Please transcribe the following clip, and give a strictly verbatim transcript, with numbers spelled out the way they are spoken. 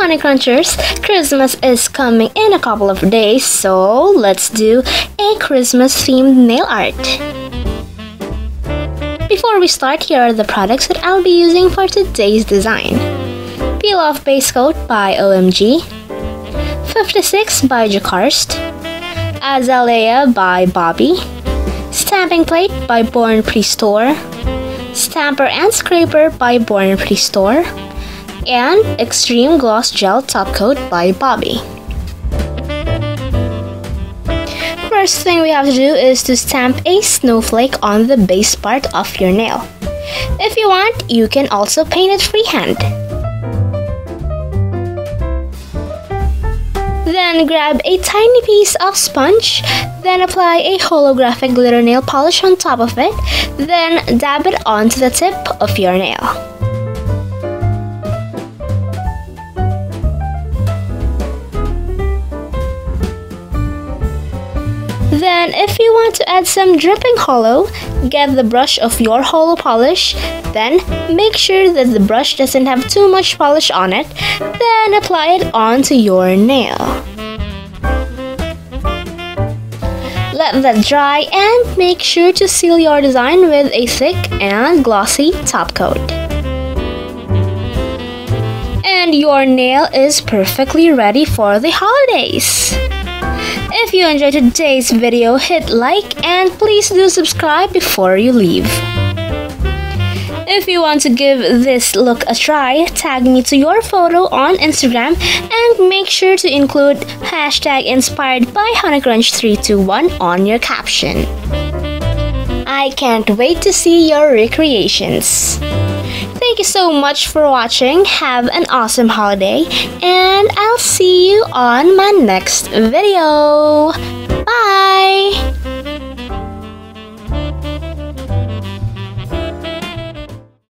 Honeycrunchers, Christmas is coming in a couple of days, so let's do a Christmas themed nail art. Before we start, here are the products that I'll be using for today's design. Peel Off Base Coat by O M G, fifty-six by Jocarste, Azalea by Bobbie, Stamping Plate by Born Pretty Store, Stamper and Scraper by Born Pretty Store, and Extreme Gloss Gel Top Coat by Bobbie. First thing we have to do is to stamp a snowflake on the base part of your nail. If you want, you can also paint it freehand. Then grab a tiny piece of sponge, then apply a holographic glitter nail polish on top of it, then dab it onto the tip of your nail. Then if you want to add some dripping hollow, get the brush of your hollow polish, then make sure that the brush doesn't have too much polish on it, then apply it onto your nail. Let that dry and make sure to seal your design with a thick and glossy top coat. And your nail is perfectly ready for the holidays! If you enjoyed today's video, hit like and please do subscribe before you leave. If you want to give this look a try, tag me to your photo on Instagram and make sure to include hashtag inspired by honeycrunch three two one on your caption. I can't wait to see your recreations. Thank you so much for watching, have an awesome holiday, and I'll see you on my next video. Bye!